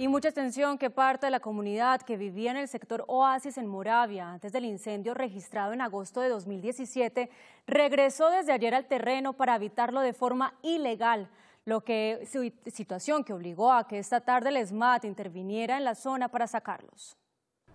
Y mucha tensión que parte de la comunidad que vivía en el sector Oasis en Moravia antes del incendio registrado en agosto de 2017 regresó desde ayer al terreno para habitarlo de forma ilegal, situación que obligó a que esta tarde el Esmad interviniera en la zona para sacarlos.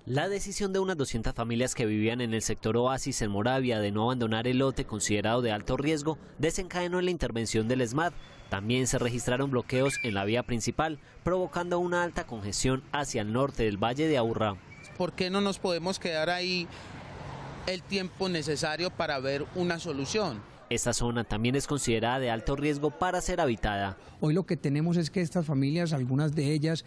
La decisión de unas 200 familias que vivían en el sector Oasis en Moravia de no abandonar el lote considerado de alto riesgo desencadenó en la intervención del Esmad. También se registraron bloqueos en la vía principal, provocando una alta congestión hacia el norte del Valle de Aburrá. ¿Por qué no nos podemos quedar ahí el tiempo necesario para ver una solución? Esta zona también es considerada de alto riesgo para ser habitada. Hoy lo que tenemos es que estas familias, algunas de ellas,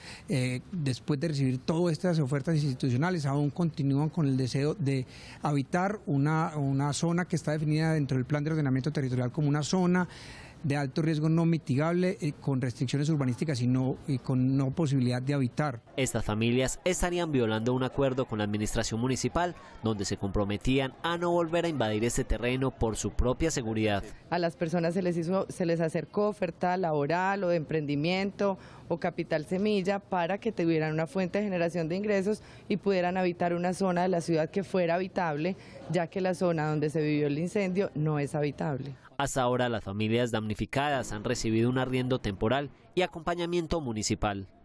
después de recibir todas estas ofertas institucionales, aún continúan con el deseo de habitar una zona que está definida dentro del Plan de Ordenamiento Territorial como una zona de alto riesgo no mitigable, con restricciones urbanísticas y con no posibilidad de habitar. Estas familias estarían violando un acuerdo con la administración municipal donde se comprometían a no volver a invadir este terreno por su propia seguridad. A las personas se les acercó oferta laboral o de emprendimiento o capital semilla para que tuvieran una fuente de generación de ingresos y pudieran habitar una zona de la ciudad que fuera habitable, ya que la zona donde se vivió el incendio no es habitable. Hasta ahora las familias damnificadas han recibido un arriendo temporal y acompañamiento municipal.